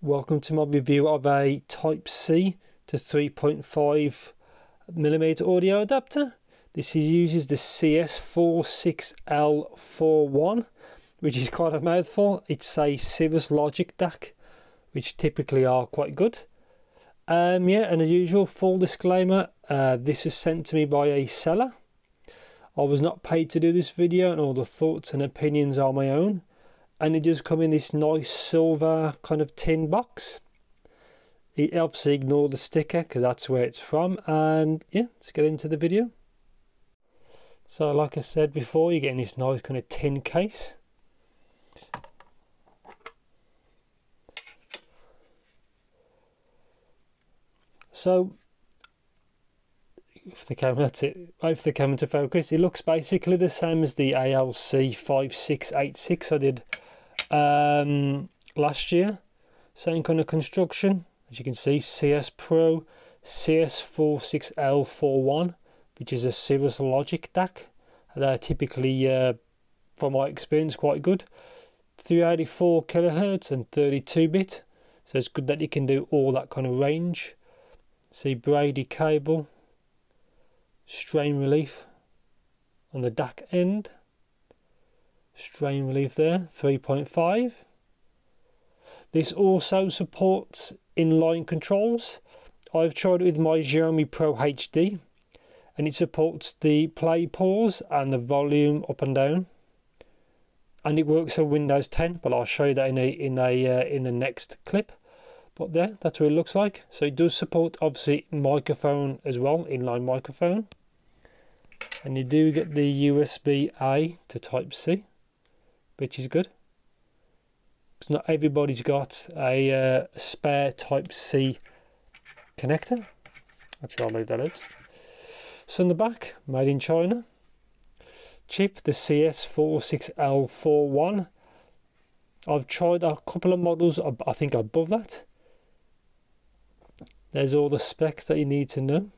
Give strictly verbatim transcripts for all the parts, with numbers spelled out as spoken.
Welcome to my review of a Type C to three point five millimeter audio adapter. This is, uses the C S four six L forty-one, which is quite a mouthful. It's a Cirrus Logic D A C, which typically are quite good. Um, yeah, and as usual, full disclaimer, uh, this is sent to me by a seller. I was not paid to do this video, and all the thoughts and opinions are my own. And it does come in this nice silver kind of tin box. It helps ignore the sticker because that's where it's from. And yeah, let's get into the video. So like I said before, you're getting this nice kind of tin case. So if they come, that's it. If they come into focus, it looks basically the same as the A L C five six eight six I did um last year. Same kind of construction, as you can see, C S Pro C S four six L forty-one, which is a Cirrus Logic D A C. They're typically, uh, from my experience, quite good. three hundred eighty-four kilohertz and thirty-two bit, so it's good that you can do all that kind of range. See, Brady cable, strain relief on the D A C end, strain relief there, three point five. This also supports inline controls. I've tried it with my Jeremy Pro H D, and it supports the play pause and the volume up and down, and it works on Windows ten, but I'll show you that in a in a uh, in the next clip. But there, that's what it looks like. So it does support obviously microphone as well, inline microphone. And you do get the U S B A to Type C, which is good, because not everybody's got a uh, spare Type C connector. Actually, I'll leave that out. So in the back, made in China. Chip, the C S four six L forty-one. I've tried a couple of models, I think, above that. There's all the specs that you need to know.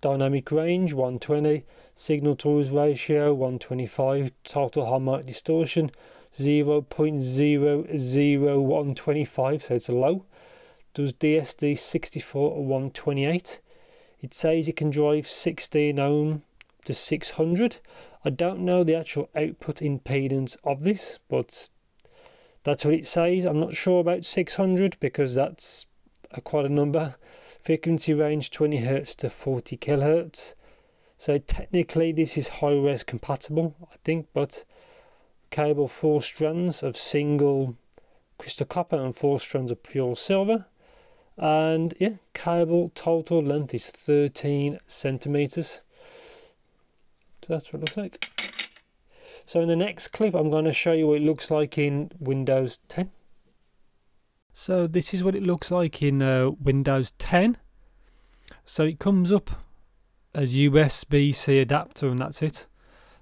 Dynamic range, one twenty, signal to noise ratio, one twenty-five, total harmonic distortion, zero point zero zero one two five, so it's low. Does D S D sixty-four or one twenty-eight. It says it can drive sixteen ohm to six hundred. I don't know the actual output impedance of this, but that's what it says. I'm not sure about six hundred because that's a, quite a number. Frequency range twenty hertz to forty kilohertz. So technically this is high-res compatible, I think, but cable four strands of single crystal copper and four strands of pure silver. And yeah, cable total length is thirteen centimeters. So that's what it looks like. So in the next clip, I'm going to show you what it looks like in Windows ten. So this is what it looks like in uh, Windows ten. So it comes up as U S B C adapter, and that's it.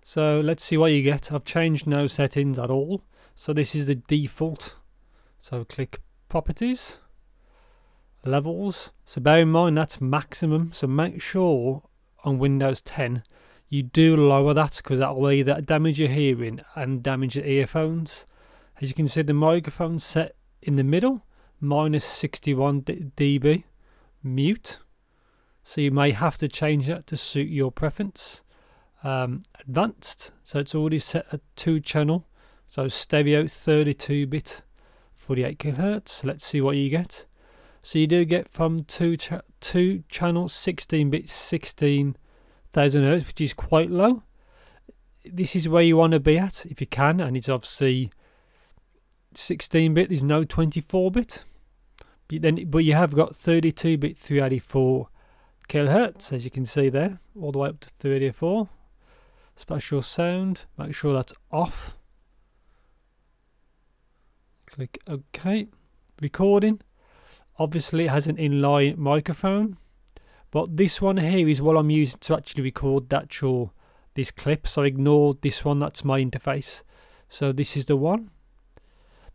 So let's see what you get. I've changed no settings at all. So this is the default. So click Properties, Levels. So bear in mind that's maximum. So make sure on Windows ten you do lower that, because that will either damage your hearing and damage your earphones. As you can see, the microphone set in the middle, minus sixty-one d B, mute. So you may have to change that to suit your preference. Um, advanced, so it's already set at two channel. So stereo thirty-two bit, forty-eight kilohertz. Let's see what you get. So you do get from two, cha two channel, sixteen bit, sixteen thousand hertz, which is quite low. This is where you want to be at if you can, and it's obviously sixteen bit. There's no twenty-four bit, but then but you have got thirty-two bit, three hundred eighty-four kilohertz, as you can see there, all the way up to thirty-four. Spatial sound, make sure that's off. Click OK. Recording, obviously it has an inline microphone. But this one here is what I'm using to actually record the actual, this clip. So ignore this one, that's my interface. So this is the one.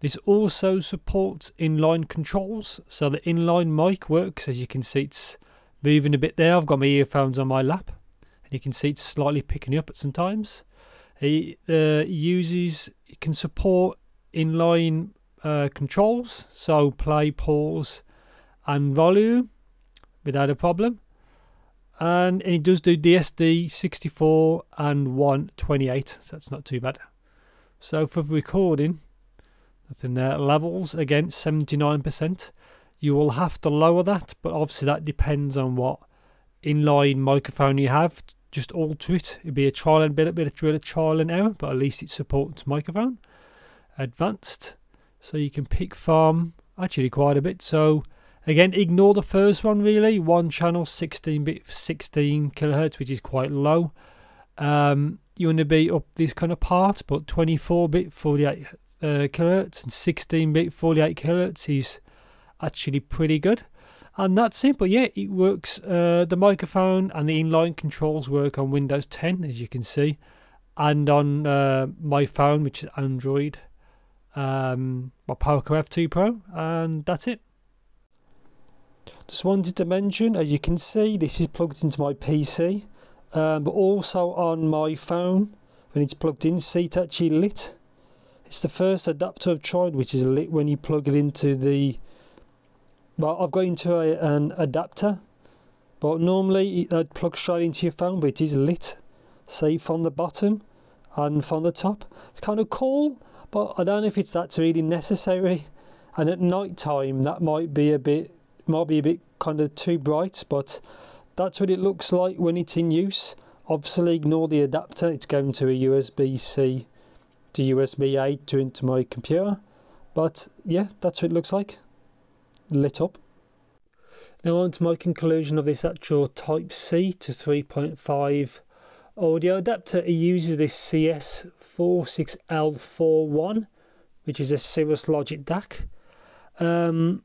This also supports inline controls. So the inline mic works, as you can see it's moving a bit there. I've got my earphones on my lap, and you can see it's slightly picking up at sometimes. It uh, uses, it can support inline uh, controls, so play, pause and volume without a problem. And it does do D S D sixty-four and one twenty-eight, so that's not too bad. So for recording, that's in there. Levels, again, seventy-nine percent. You will have to lower that, but obviously that depends on what inline microphone you have. Just alter it. It'd be a trial and bit, a bit of drill, a trial and error, but at least it supports microphone. Advanced, so you can pick from actually quite a bit. So again, ignore the first one really. One channel, sixteen bit, sixteen kilohertz, which is quite low. Um, you want to be up this kind of part, but twenty-four bit, forty-eight uh, kilohertz, and sixteen bit, forty-eight kilohertz is actually pretty good. And that's it. But yeah, it works. Uh, the microphone and the inline controls work on Windows ten, as you can see, and on uh, my phone, which is Android, um, my Poco F two Pro, and that's it. Just wanted to mention, as you can see, this is plugged into my P C, um, but also on my phone when it's plugged in, see it's actually lit. It's the first adapter I've tried which is lit when you plug it into the, well, I've got into a, an adapter, but normally it plugs straight into your phone, but it is lit, say from the bottom and from the top. It's kind of cool, but I don't know if it's that's really necessary, and at night time that might be a bit might be a bit kind of too bright, but that's what it looks like when it's in use. Obviously ignore the adapter, it's going to a U S B C to U S B A to into my computer, but yeah, that's what it looks like lit up. Now on to my conclusion of this actual Type C to three point five audio adapter. It uses this C S forty-six L forty-one, which is a Cirrus Logic D A C. um,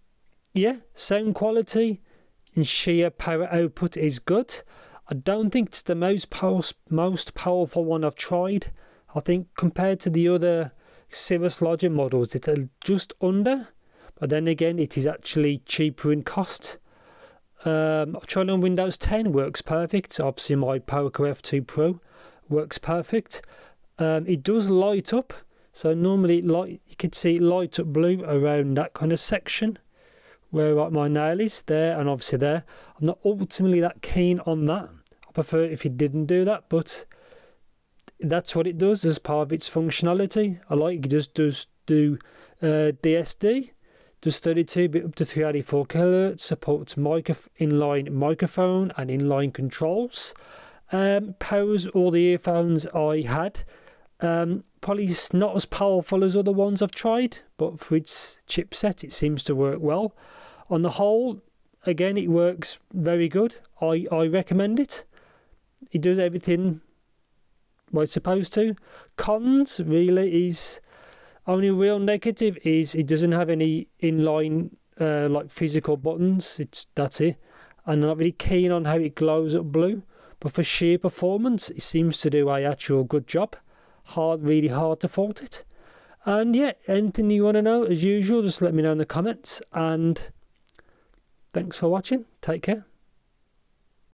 Yeah, sound quality and sheer power output is good. I don't think it's the most pow most powerful one I've tried. I think compared to the other Cirrus Logic models, it's just under. But then again, it is actually cheaper in cost. Um, I've tried on Windows ten, works perfect. Obviously, my Poco F two Pro works perfect. Um, it does light up. So normally, it light, you can see it light up blue around that kind of section, where my nail is there, and obviously there. I'm not ultimately that keen on that. I prefer it if it didn't do that, but that's what it does as part of its functionality. I like it just does do uh, D S D, does thirty-two bit up to three eighty-four kilohertz, supports micro inline microphone and inline controls, um, powers all the earphones I had. Um, probably not as powerful as other ones I've tried, but for its chipset it seems to work well. On the whole, again, it works very good. I, I recommend it. It does everything what it's supposed to. Cons really is, only real negative is it doesn't have any inline uh, like physical buttons. It's that's it. And I'm not really keen on how it glows up blue, but for sheer performance it seems to do a actual good job. Hard, really hard to fault it. And yeah, anything you want to know, as usual, just let me know in the comments. And thanks for watching. Take care.